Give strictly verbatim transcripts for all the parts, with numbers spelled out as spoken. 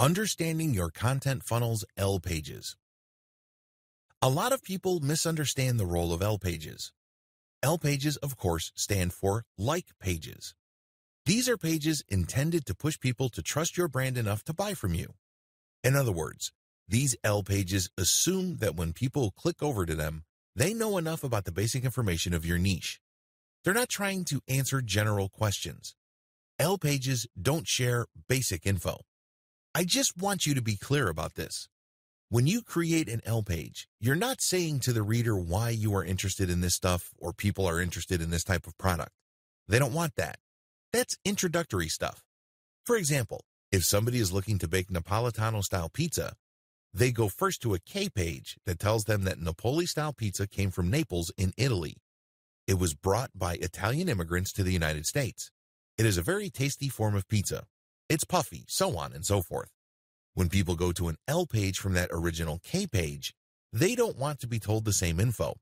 Understanding your content funnel's L pages. A lot of people misunderstand the role of L pages. L pages, of course, stand for like pages. These are pages intended to push people to trust your brand enough to buy from you. In other words, these L pages assume that when people click over to them, they know enough about the basic information of your niche. They're not trying to answer general questions. L pages don't share basic info. I just want you to be clear about this. When you create an L page, you're not saying to the reader why you are interested in this stuff or people are interested in this type of product. They don't want that. That's introductory stuff. For example, if somebody is looking to bake Napolitano-style pizza, they go first to a K page that tells them that Napoli-style pizza came from Naples in Italy. It was brought by Italian immigrants to the United States. It is a very tasty form of pizza. It's puffy, so on and so forth. When people go to an L page from that original K page, they don't want to be told the same info.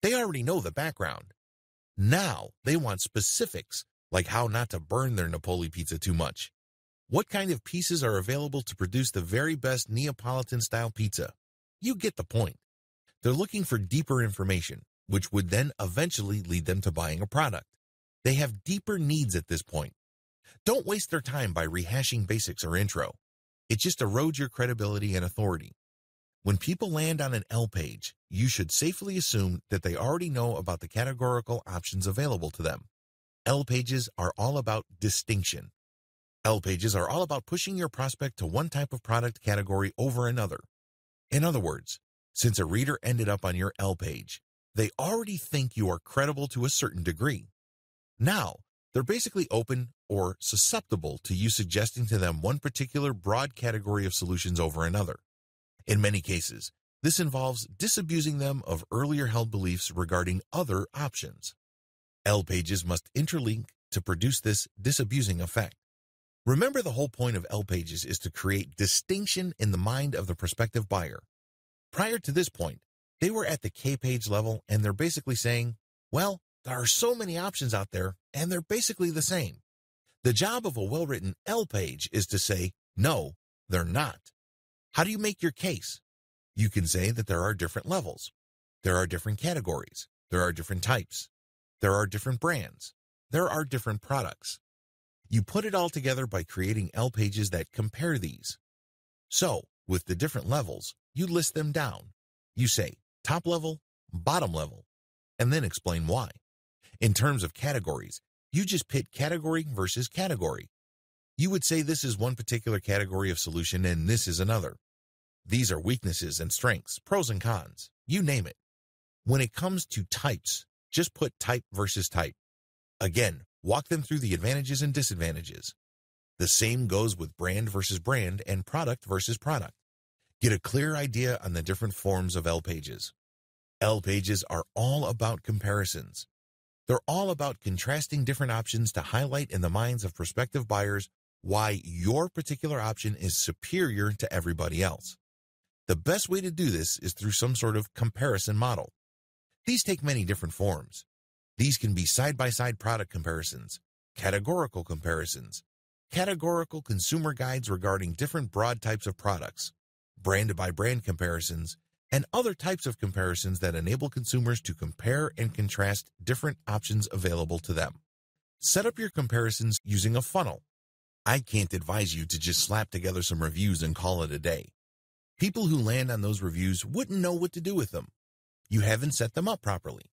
They already know the background. Now they want specifics, like how not to burn their Napoli pizza too much. What kind of pieces are available to produce the very best Neapolitan-style pizza? You get the point. They're looking for deeper information, which would then eventually lead them to buying a product. They have deeper needs at this point. Don't waste their time by rehashing basics or intro. It just erodes your credibility and authority. When people land on an L page, you should safely assume that they already know about the categorical options available to them. L pages are all about distinction. L pages are all about pushing your prospect to one type of product category over another. In other words, since a reader ended up on your L page, they already think you are credible to a certain degree. Now, they're basically open or susceptible to you suggesting to them one particular broad category of solutions over another. In many cases, this involves disabusing them of earlier held beliefs regarding other options. L pages must interlink to produce this disabusing effect. Remember, the whole point of L pages is to create distinction in the mind of the prospective buyer. Prior to this point, they were at the K page level and they're basically saying, well, there are so many options out there, and they're basically the same. The job of a well-written L page is to say, no, they're not. How do you make your case? You can say that there are different levels. There are different categories. There are different types. There are different brands. There are different products. You put it all together by creating L pages that compare these. So, with the different levels, you list them down. You say, top level, bottom level, and then explain why. In terms of categories, you just pit category versus category. You would say this is one particular category of solution and this is another. These are weaknesses and strengths, pros and cons, you name it. When it comes to types, just put type versus type. Again, walk them through the advantages and disadvantages. The same goes with brand versus brand and product versus product. Get a clear idea on the different forms of L pages. L pages are all about comparisons. They're all about contrasting different options to highlight in the minds of prospective buyers why your particular option is superior to everybody else. The best way to do this is through some sort of comparison model. These take many different forms. These can be side-by-side product comparisons, categorical comparisons, categorical consumer guides regarding different broad types of products, brand-by-brand comparisons, and other types of comparisons that enable consumers to compare and contrast different options available to them. Set up your comparisons using a funnel. I can't advise you to just slap together some reviews and call it a day. People who land on those reviews wouldn't know what to do with them. You haven't set them up properly.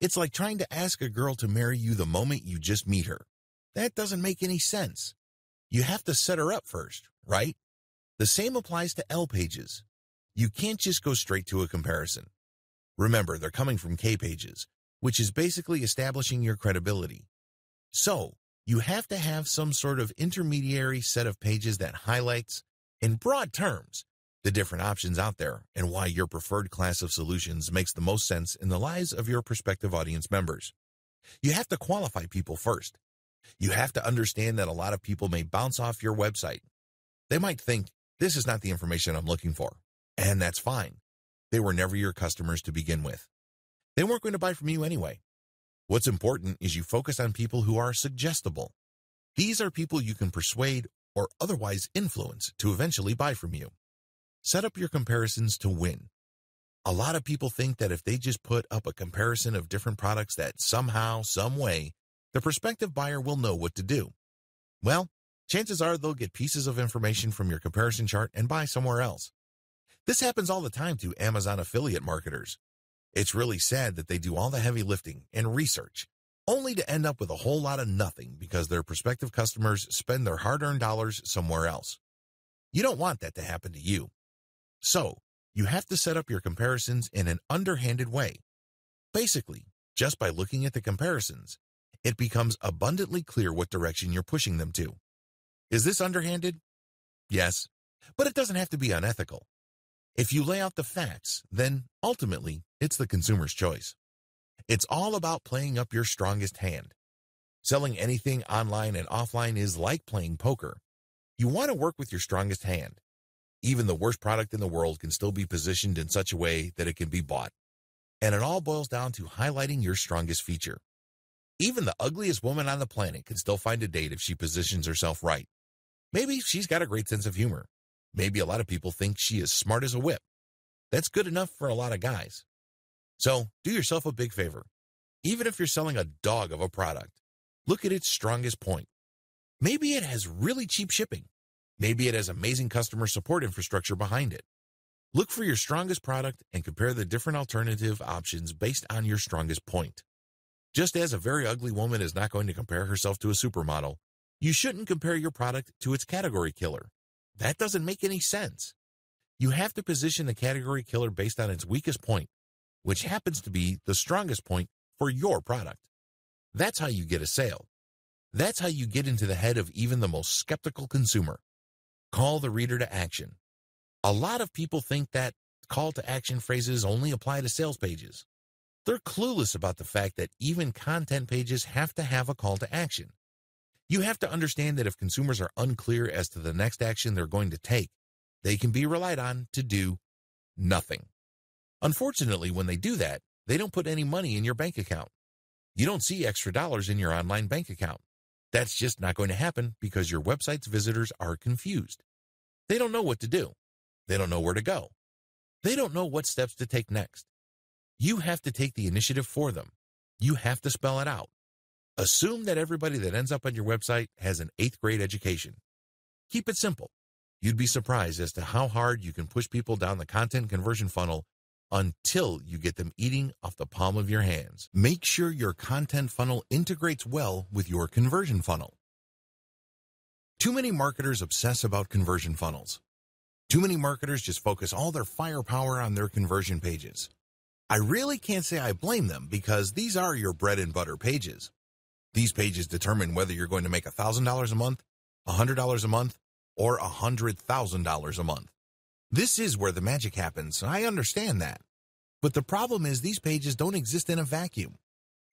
It's like trying to ask a girl to marry you the moment you just meet her. That doesn't make any sense. You have to set her up first, right? The same applies to L pages. You can't just go straight to a comparison. Remember, they're coming from K pages, which is basically establishing your credibility. So, you have to have some sort of intermediary set of pages that highlights, in broad terms, the different options out there and why your preferred class of solutions makes the most sense in the lives of your prospective audience members. You have to qualify people first. You have to understand that a lot of people may bounce off your website. They might think, this is not the information I'm looking for. And that's fine. They were never your customers to begin with. They weren't going to buy from you anyway. What's important is you focus on people who are suggestible. These are people you can persuade or otherwise influence to eventually buy from you. Set up your comparisons to win. A lot of people think that if they just put up a comparison of different products that somehow, some way, the prospective buyer will know what to do. Well, chances are they'll get pieces of information from your comparison chart and buy somewhere else. This happens all the time to Amazon affiliate marketers. It's really sad that they do all the heavy lifting and research, only to end up with a whole lot of nothing because their prospective customers spend their hard-earned dollars somewhere else. You don't want that to happen to you. So, you have to set up your comparisons in an underhanded way. Basically, just by looking at the comparisons, it becomes abundantly clear what direction you're pushing them to. Is this underhanded? Yes, but it doesn't have to be unethical. If you lay out the facts, then ultimately, it's the consumer's choice. It's all about playing up your strongest hand. Selling anything online and offline is like playing poker. You want to work with your strongest hand. Even the worst product in the world can still be positioned in such a way that it can be bought. And it all boils down to highlighting your strongest feature. Even the ugliest woman on the planet can still find a date if she positions herself right. Maybe she's got a great sense of humor. Maybe a lot of people think she is smart as a whip. That's good enough for a lot of guys. So do yourself a big favor. Even if you're selling a dog of a product, look at its strongest point. Maybe it has really cheap shipping. Maybe it has amazing customer support infrastructure behind it. Look for your strongest product and compare the different alternative options based on your strongest point. Just as a very ugly woman is not going to compare herself to a supermodel, you shouldn't compare your product to its category killer. That doesn't make any sense. You have to position the category killer based on its weakest point, which happens to be the strongest point for your product. That's how you get a sale. That's how you get into the head of even the most skeptical consumer. Call the reader to action. A lot of people think that call to action phrases only apply to sales pages. They're clueless about the fact that even content pages have to have a call to action. You have to understand that if consumers are unclear as to the next action they're going to take, they can be relied on to do nothing. Unfortunately, when they do that, they don't put any money in your bank account. You don't see extra dollars in your online bank account. That's just not going to happen because your website's visitors are confused. They don't know what to do. They don't know where to go. They don't know what steps to take next. You have to take the initiative for them. You have to spell it out. Assume that everybody that ends up on your website has an eighth grade education. Keep it simple. You'd be surprised as to how hard you can push people down the content conversion funnel until you get them eating off the palm of your hands. Make sure your content funnel integrates well with your conversion funnel. Too many marketers obsess about conversion funnels. Too many marketers just focus all their firepower on their conversion pages. I really can't say I blame them because these are your bread and butter pages. These pages determine whether you're going to make one thousand dollars a month, one hundred dollars a month, or one hundred thousand dollars a month. This is where the magic happens. I understand that. But the problem is these pages don't exist in a vacuum.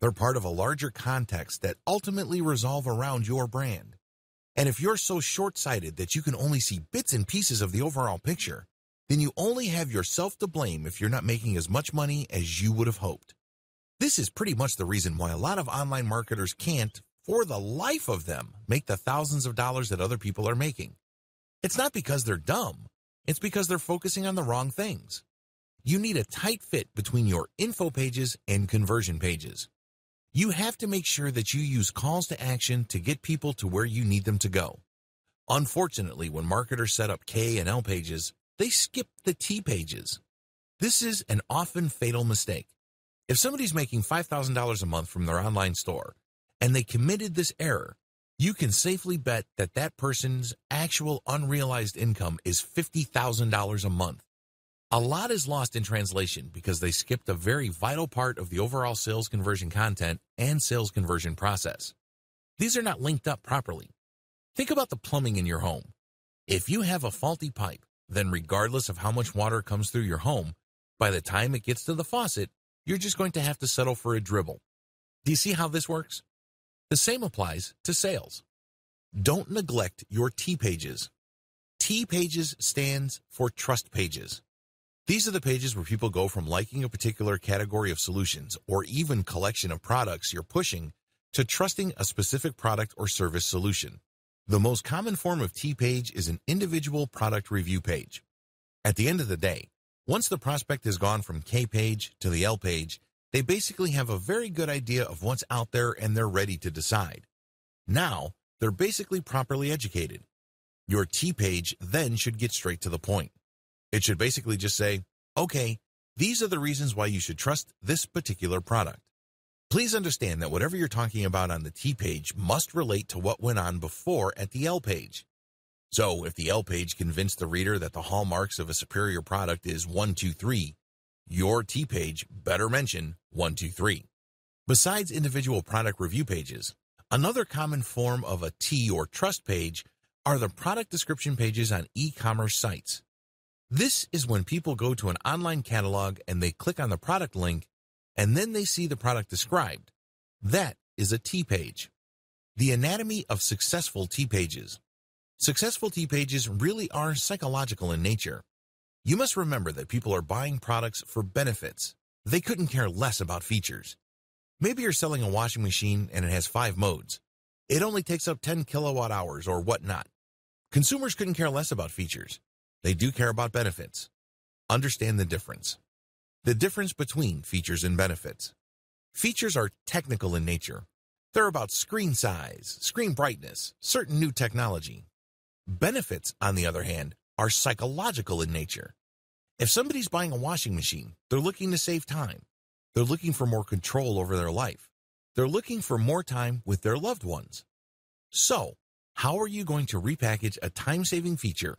They're part of a larger context that ultimately revolve around your brand. And if you're so short-sighted that you can only see bits and pieces of the overall picture, then you only have yourself to blame if you're not making as much money as you would have hoped. This is pretty much the reason why a lot of online marketers can't, for the life of them, make the thousands of dollars that other people are making. It's not because they're dumb. It's because they're focusing on the wrong things. You need a tight fit between your info pages and conversion pages. You have to make sure that you use calls to action to get people to where you need them to go. Unfortunately, when marketers set up K and L pages, they skip the T pages. This is an often fatal mistake. If somebody's making five thousand dollars a month from their online store and they committed this error, you can safely bet that that person's actual unrealized income is fifty thousand dollars a month. A lot is lost in translation because they skipped a very vital part of the overall sales conversion content and sales conversion process. These are not linked up properly. Think about the plumbing in your home. If you have a faulty pipe, then regardless of how much water comes through your home, by the time it gets to the faucet, you're just going to have to settle for a dribble. Do you see how this works? The same applies to sales. Don't neglect your T pages. T pages stands for trust pages. These are the pages where people go from liking a particular category of solutions or even collection of products you're pushing to trusting a specific product or service solution. The most common form of T-Page is an individual product review page. At the end of the day, once the prospect has gone from K-Page to the L-Page, they basically have a very good idea of what's out there and they're ready to decide. Now, they're basically properly educated. Your T-Page then should get straight to the point. It should basically just say, okay, these are the reasons why you should trust this particular product. Please understand that whatever you're talking about on the T-Page must relate to what went on before at the L-Page. So if the L-Page convinced the reader that the hallmarks of a superior product is one two three, your T-Page better mention one two three. Besides individual product review pages, another common form of a T or trust page are the product description pages on e-commerce sites. This is when people go to an online catalog and they click on the product link, and then they see the product described. That is a T-Page. The anatomy of successful T-Pages. Successful T-Pages really are psychological in nature. You must remember that people are buying products for benefits. They couldn't care less about features. Maybe you're selling a washing machine and it has five modes. It only takes up ten kilowatt hours or whatnot. Consumers couldn't care less about features. They do care about benefits. Understand the difference. The difference between features and benefits. Features are technical in nature. They're about screen size, screen brightness, certain new technology. Benefits, on the other hand, are psychological in nature. If somebody's buying a washing machine, they're looking to save time. They're looking for more control over their life. They're looking for more time with their loved ones. So, how are you going to repackage a time-saving feature?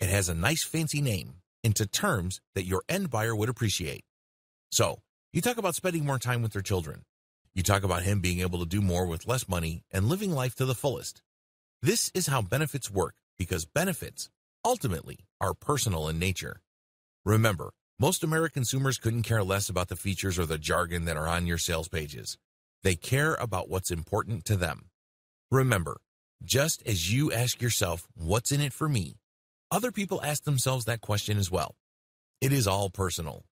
It has a nice fancy name, into terms that your end buyer would appreciate. So, you talk about spending more time with their children. You talk about him being able to do more with less money and living life to the fullest. This is how benefits work, because benefits, ultimately, are personal in nature. Remember, most American consumers couldn't care less about the features or the jargon that are on your sales pages. They care about what's important to them. Remember, just as you ask yourself, what's in it for me? Other people ask themselves that question as well. It is all personal.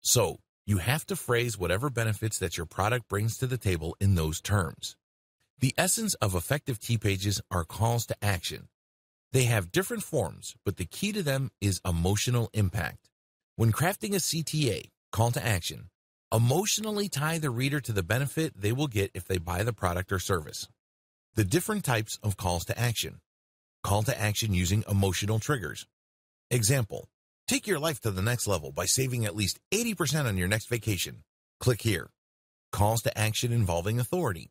So, you have to phrase whatever benefits that your product brings to the table in those terms. The essence of effective T-Pages are calls to action. They have different forms, but the key to them is emotional impact. When crafting a C T A, call to action, emotionally tie the reader to the benefit they will get if they buy the product or service. The different types of calls to action. Call to action using emotional triggers. Example, take your life to the next level by saving at least eighty percent on your next vacation. Click here. Calls to action involving authority.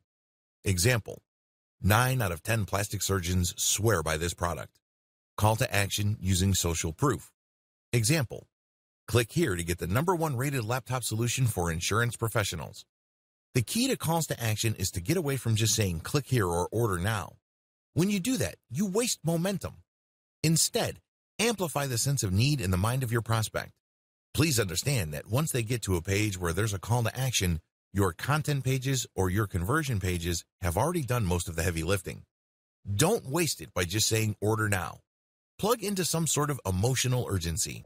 Example, nine out of ten plastic surgeons swear by this product. Call to action using social proof. Example, click here to get the number one rated laptop solution for insurance professionals. The key to calls to action is to get away from just saying click here or order now. When you do that, you waste momentum. Instead, amplify the sense of need in the mind of your prospect. Please understand that once they get to a page where there's a call to action, your content pages or your conversion pages have already done most of the heavy lifting. Don't waste it by just saying order now. Plug into some sort of emotional urgency.